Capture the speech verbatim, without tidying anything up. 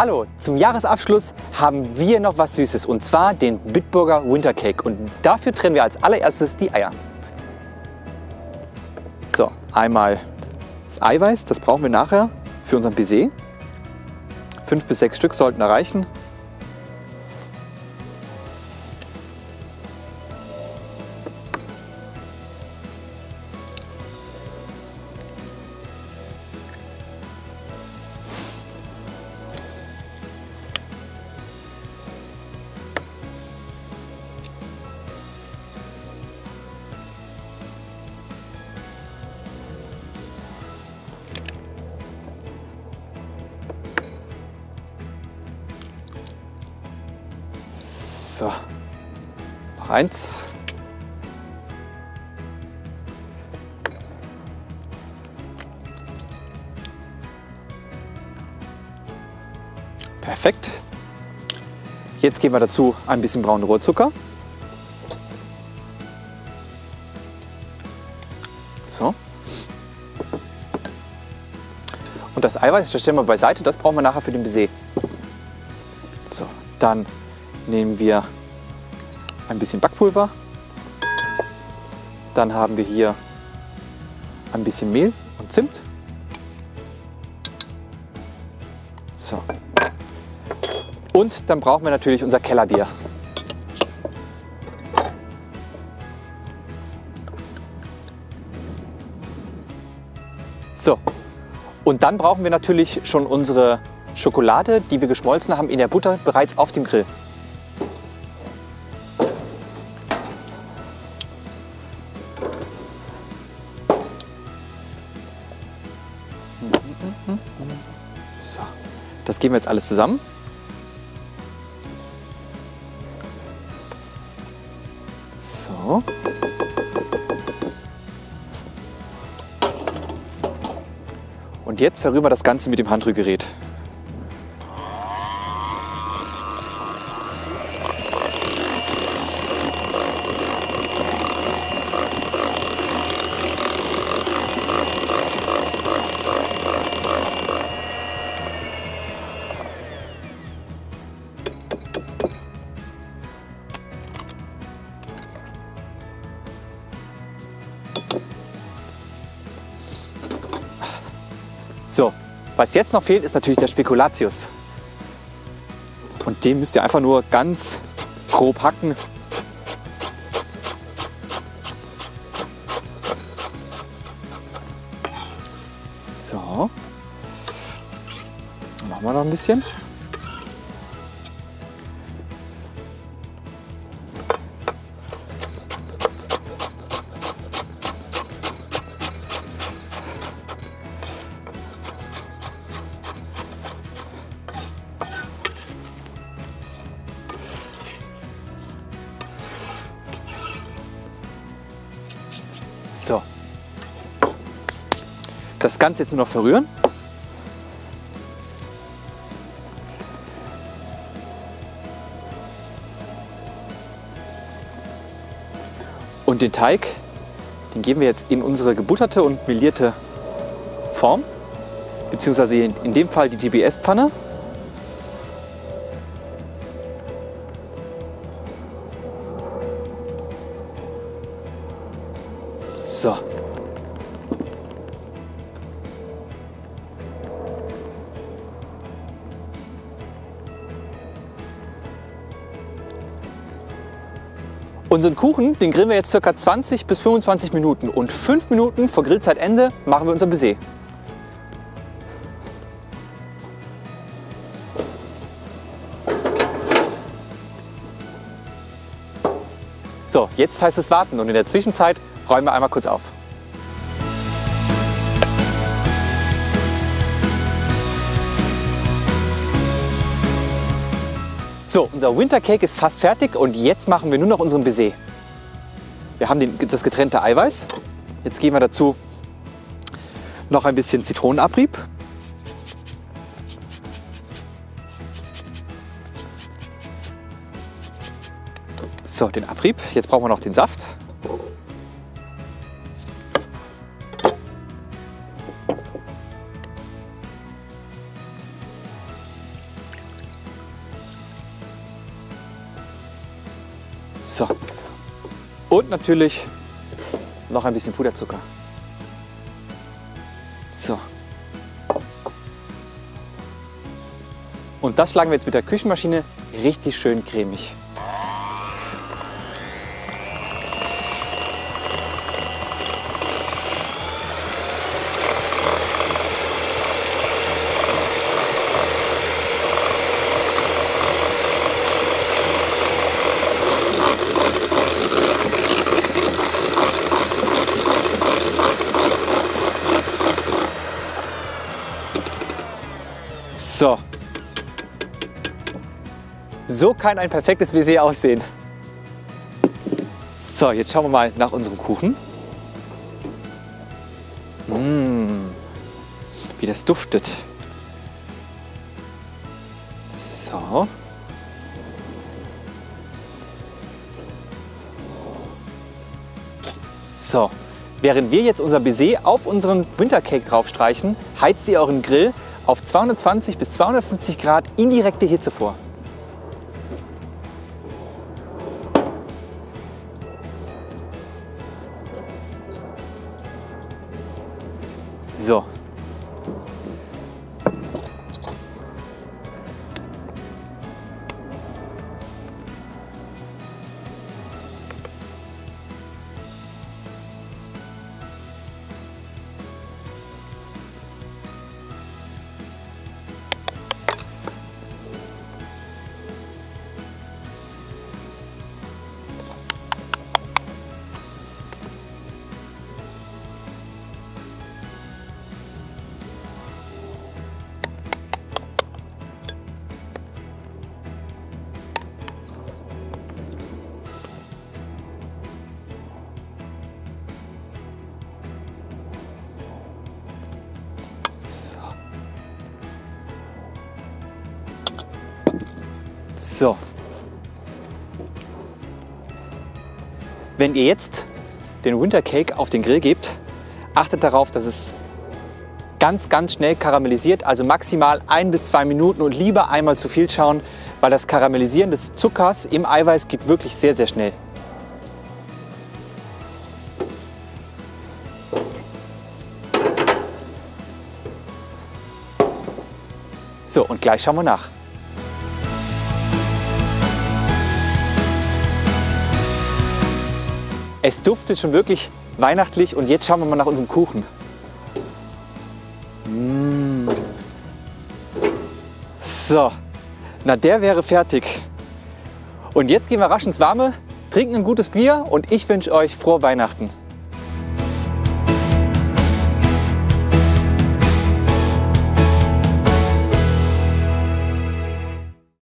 Hallo, zum Jahresabschluss haben wir noch was Süßes und zwar den Bitburger Wintercake und dafür trennen wir als allererstes die Eier. So, einmal das Eiweiß, das brauchen wir nachher für unseren Baiser. Fünf bis sechs Stück sollten erreichen. So, noch eins. Perfekt. Jetzt geben wir dazu ein bisschen braunen Rohrzucker. So. Und das Eiweiß, das stellen wir beiseite, das brauchen wir nachher für den Baiser. So, dann nehmen wir ein bisschen Backpulver, dann haben wir hier ein bisschen Mehl und Zimt. So. Und dann brauchen wir natürlich unser Kellerbier. So. Und dann brauchen wir natürlich schon unsere Schokolade, die wir geschmolzen haben in der Butter bereits auf dem Grill. So, das geben wir jetzt alles zusammen. So. Und jetzt verrühren wir das Ganze mit dem Handrührgerät. So, was jetzt noch fehlt, ist natürlich der Spekulatius. Und den müsst ihr einfach nur ganz grob hacken. So. Dann machen wir noch ein bisschen. So. Das Ganze jetzt nur noch verrühren. Und den Teig, den geben wir jetzt in unsere gebutterte und melierte Form, beziehungsweise in dem Fall die G B S-Pfanne. So. Unseren Kuchen, den grillen wir jetzt ca. zwanzig bis fünfundzwanzig Minuten und fünf Minuten vor Grillzeitende machen wir unser Baiser. So, jetzt heißt es warten und in der Zwischenzeit räumen wir einmal kurz auf. So, unser Wintercake ist fast fertig und jetzt machen wir nur noch unseren Baiser. Wir haben den, das getrennte Eiweiß. Jetzt geben wir dazu noch ein bisschen Zitronenabrieb. So, den Abrieb. Jetzt brauchen wir noch den Saft. So. Und natürlich noch ein bisschen Puderzucker. So. Und das schlagen wir jetzt mit der Küchenmaschine richtig schön cremig. So. So kann ein perfektes Baiser aussehen. So, jetzt schauen wir mal nach unserem Kuchen. Mmh, wie das duftet. So. So, während wir jetzt unser Baiser auf unseren Wintercake draufstreichen, heizt ihr euren Grill auf zweihundertzwanzig bis zweihundertfünfzig Grad indirekte Hitze vor. So. So, wenn ihr jetzt den Wintercake auf den Grill gebt, achtet darauf, dass es ganz, ganz schnell karamellisiert, also maximal ein bis zwei Minuten und lieber einmal zu viel schauen, weil das Karamellisieren des Zuckers im Eiweiß geht wirklich sehr, sehr schnell. So, und gleich schauen wir nach. Es duftet schon wirklich weihnachtlich und jetzt schauen wir mal nach unserem Kuchen. Mmh. So, na der wäre fertig. Und jetzt gehen wir rasch ins Warme, trinken ein gutes Bier und ich wünsche euch frohe Weihnachten.